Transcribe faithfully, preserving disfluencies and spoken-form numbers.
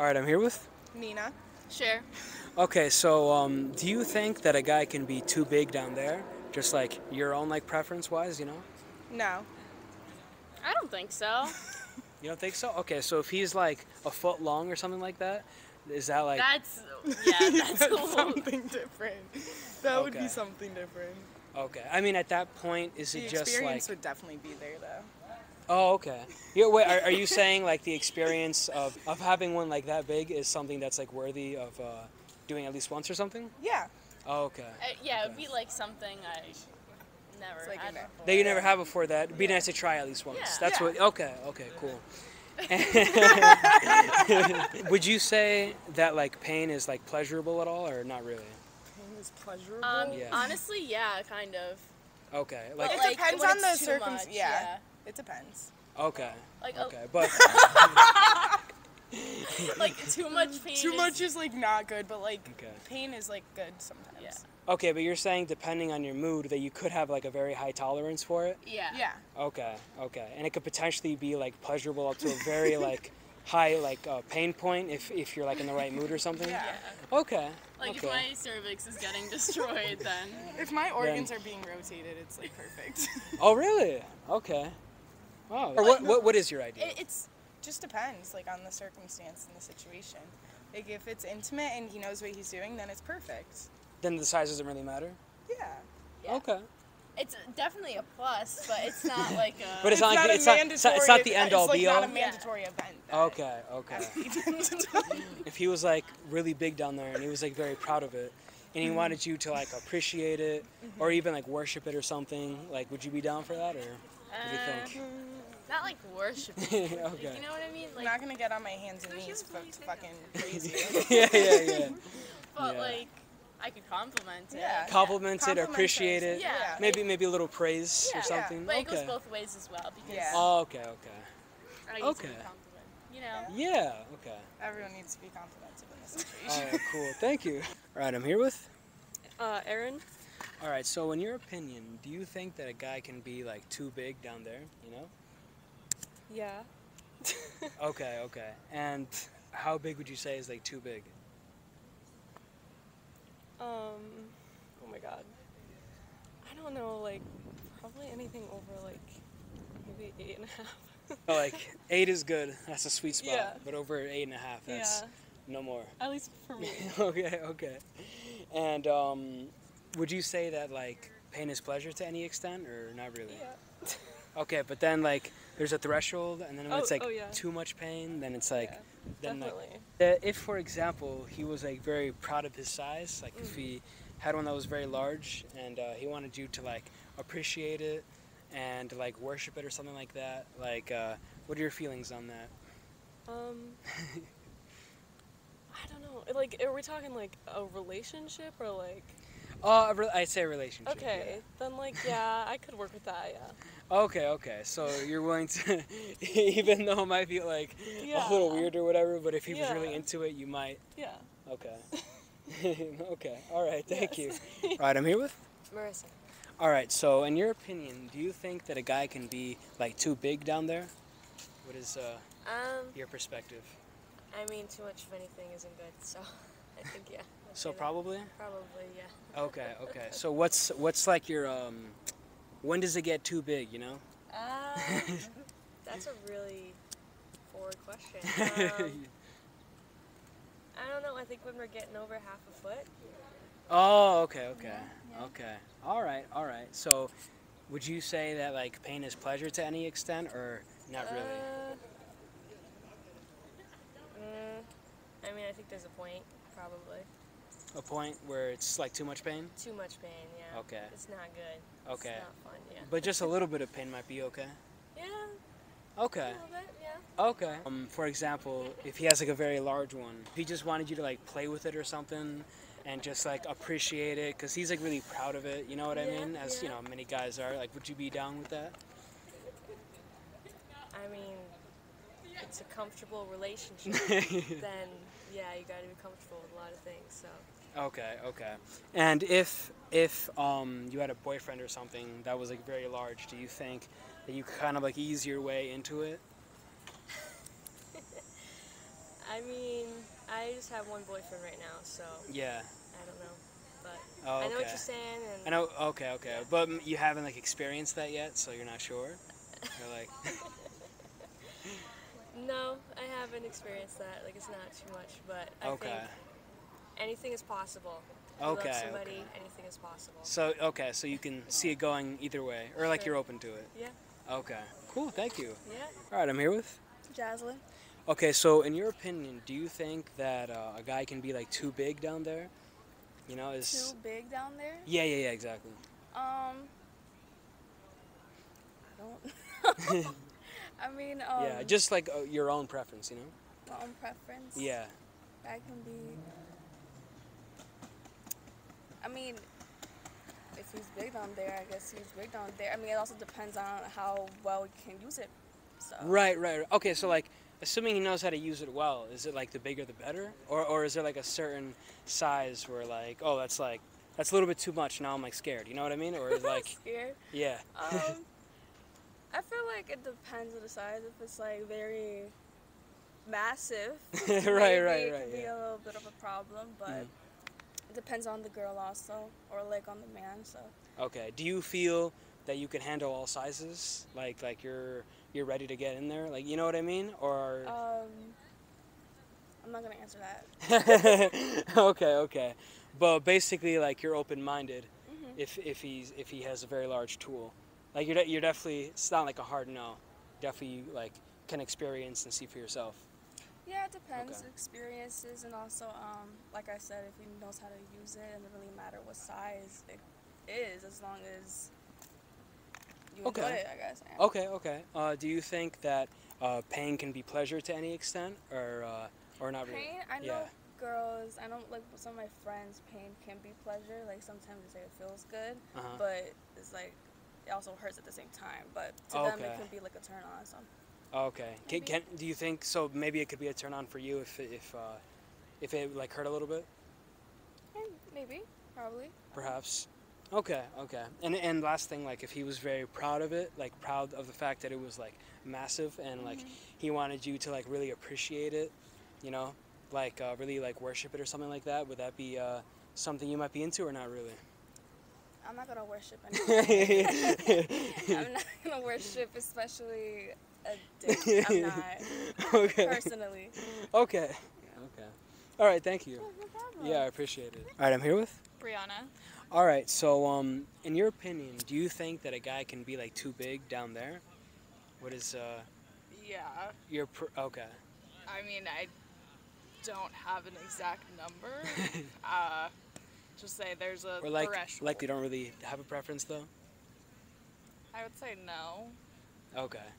All right, I'm here with Nina. Sure. Okay, so um, do you think that a guy can be too big down there, just like your own like preference-wise, you know? No. I don't think so. You don't think so? Okay, so if he's like a foot long or something like that, is that like? That's yeah, that's, that's cool. Something different. That okay. would be something different. Okay, I mean at that point, is the it just like? The experience would definitely be there though. Oh, okay. Yeah, wait, are, are you saying like the experience of, of having one like that big is something that's like worthy of uh, doing at least once or something? Yeah. Oh, okay. Uh, yeah, okay. It would be like something I never like had before. That you never had before that. It'd be yeah. nice to try at least once. Yeah. That's yeah. what, okay, okay, cool. Would you say that like pain is like pleasurable at all or not really? Pain is pleasurable? Um, yeah. Honestly, yeah, kind of. Okay. Like, it like, depends on the circumstance. Yeah. yeah. It depends. Okay. Like, okay, but like too much pain. Too is... much is like not good, but like okay. pain is like good sometimes. Yeah. Okay, but you're saying depending on your mood that you could have like a very high tolerance for it. Yeah. Yeah. Okay. Okay, and it could potentially be like pleasurable up to a very like high like uh, pain point if if you're like in the right mood or something. Yeah. yeah. Okay. Like okay. if my cervix is getting destroyed, then if my organs then... are being rotated, it's like perfect. Oh really? Okay. Wow. Or what, what, what is your idea? It it's, just depends, like, on the circumstance and the situation. Like, if it's intimate and he knows what he's doing, then it's perfect. Then the size doesn't really matter? Yeah. yeah. Okay. It's definitely a plus, but it's not like a... But it's, it's not, like, it's, not, it's not It's not the end-all, be-all? It's like not a mandatory yeah. event. Okay, okay. If he was, like, really big down there and he was, like, very proud of it, and he mm. wanted you to, like, appreciate it mm-hmm. or even, like, worship it or something, like, would you be down for that, or what do you think? Um, Not like worshiping. Okay. Like, you know what I mean? Like, I'm not going to get on my hands and knees but fucking crazy. yeah, yeah, yeah. But yeah. like, I could compliment it. Yeah. Compliment yeah. it, compliment appreciate it. it. Yeah. yeah. Maybe maybe a little praise yeah. or something. Yeah. But okay. it goes both ways as well. Because yeah. Oh, okay, okay. I okay. used to be complimented, you know? Yeah, okay. Everyone needs to be complimented in this situation. All right, cool. Thank you. All right, I'm here with? Uh, Erin. All right, so in your opinion, do you think that a guy can be like too big down there, you know? Yeah. okay, okay. And how big would you say is like too big? Um, oh my god. I don't know, like probably anything over like maybe eight and a half. oh, like eight is good. That's a sweet spot. Yeah. But over eight and a half, that's yeah. no more. At least for me. okay, okay. And um, would you say that like pain is pleasure to any extent or not really? Yeah. Okay, but then like there's a threshold, and then when oh, it's like oh, yeah. too much pain, then it's like, yeah, then like, if for example he was like very proud of his size, like mm-hmm. if he had one that was very large, and uh, he wanted you to like appreciate it and like worship it or something like that, like uh, what are your feelings on that? Um, I don't know. Like, are we talking like a relationship or like? Oh, uh, I say relationship. Okay, yeah. then like yeah, I could work with that. Yeah. Okay, okay, so you're willing to, even though it might be like yeah. a little weird or whatever, but if he yeah. was really into it, you might? Yeah. Okay. okay, all right, thank yes. you. All right, I'm here with? Marissa. All right, so in your opinion, do you think that a guy can be like too big down there? What is uh, um, your perspective? I mean, too much of anything isn't good, so I think, yeah. So probably? That. Probably, yeah. Okay, okay, so what's, what's like your... Um, When does it get too big, you know? Uh, that's a really forward question. Um, I don't know. I think when we're getting over half a foot. Oh, okay, okay, yeah, yeah. okay. All right, all right. So would you say that, like, pain is pleasure to any extent or not really? Uh, mm, I mean, I think there's a point, probably. A point where it's like too much pain? Too much pain, yeah. Okay. It's not good. Okay. It's not fun, yeah. But just a little bit of pain might be okay? Yeah. Okay. A little bit, yeah. Okay. Um, for example, if he has like a very large one, if he just wanted you to like play with it or something and just like appreciate it, because he's like really proud of it, you know what I yeah, mean? As yeah. you know, many guys are. Like, would you be down with that? I mean, it's a comfortable relationship. Then, yeah, you gotta be comfortable with a lot of things, so. Okay, okay. And if if um, you had a boyfriend or something that was like very large, do you think that you could kind of like ease your way into it? I mean, I just have one boyfriend right now, so. Yeah. I don't know, but oh, okay. I know what you're saying. And I know. Okay, okay, yeah. But you haven't like experienced that yet, so you're not sure. You're like. No, I haven't experienced that. Like, it's not too much, but I okay. think anything is possible. If okay. You love somebody, okay. anything is possible. So okay, so you can see it going either way, or like sure. you're open to it. Yeah. Okay. Cool. Thank you. Yeah. All right, I'm here with Jaslyn. Okay, so in your opinion, do you think that uh, a guy can be like too big down there? You know, is too big down there? Yeah, yeah, yeah, exactly. Um, I don't. I mean, um, yeah, just like uh, your own preference, you know. My own preference. Yeah. I can be. I mean, if he's big down there, I guess he's big down there. I mean, it also depends on how well you can use it. So. Right, right. Okay, so like, assuming he knows how to use it well, is it like the bigger the better, or or is there like a certain size where like, oh, that's like that's a little bit too much. Now I'm like scared. You know what I mean? Or is like scared. Yeah. um, I feel like it depends on the size. If it's like very massive, right, right, right. It can yeah. be a little bit of a problem, but. Mm. It depends on the girl also, or like on the man, so. Okay, do you feel that you can handle all sizes? Like like you're you're ready to get in there? Like, you know what I mean? Or Um I'm not gonna answer that. Okay, okay. But basically like you're open-minded mm-hmm. if if he's if he has a very large tool. Like you're de you're definitely, it's not like a hard no. Definitely like can experience and see for yourself. Yeah, it depends. Okay. Experiences, and also, um, like I said, if he knows how to use it, it doesn't really matter what size it is, as long as you okay. enjoy it, I guess. Yeah. Okay, okay. Uh, do you think that uh, pain can be pleasure to any extent, or uh, or not? Pain? Really? I know yeah. girls, I know, like, some of my friends, pain can be pleasure. Like, sometimes they say it feels good, uh-huh. but it's like, it also hurts at the same time. But to okay. them, it can be like a turn on, so. Okay. Can, can, do you think so? Maybe it could be a turn on for you if if uh, if it like hurt a little bit. Maybe, probably. Perhaps. Okay. Okay. And and last thing, like if he was very proud of it, like proud of the fact that it was like massive, and like mm-hmm. he wanted you to like really appreciate it, you know, like uh, really like worship it or something like that. Would that be uh, something you might be into or not really? I'm not gonna worship anything. I'm not gonna worship, especially a dick. I'm not. Okay. Personally. Okay. Yeah. Okay. All right. Thank you. No problem. Yeah, I appreciate it. All right, I'm here with Brianna. All right. So, um, in your opinion, do you think that a guy can be like too big down there? What is uh? Yeah. Your pr okay. I mean, I don't have an exact number. uh, just say there's a or like threshold. Like they don't really have a preference though. I would say no. Okay.